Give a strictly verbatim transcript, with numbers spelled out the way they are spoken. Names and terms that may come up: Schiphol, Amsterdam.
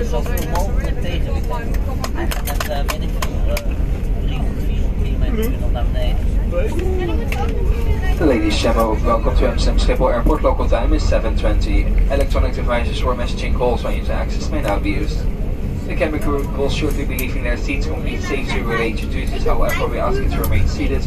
is dat normaal tegen die tijd. En dat weet ik veel, drie, vier, drie meter naar beneden. The ladies Shabo, welcome to Amsterdam Schiphol Airport. Local time is seven twenty. Electronic devices for messaging calls on user access may now be used. The cabin crew will shortly be leaving their seats. Only safety related duties, however, we ask you to remain seated.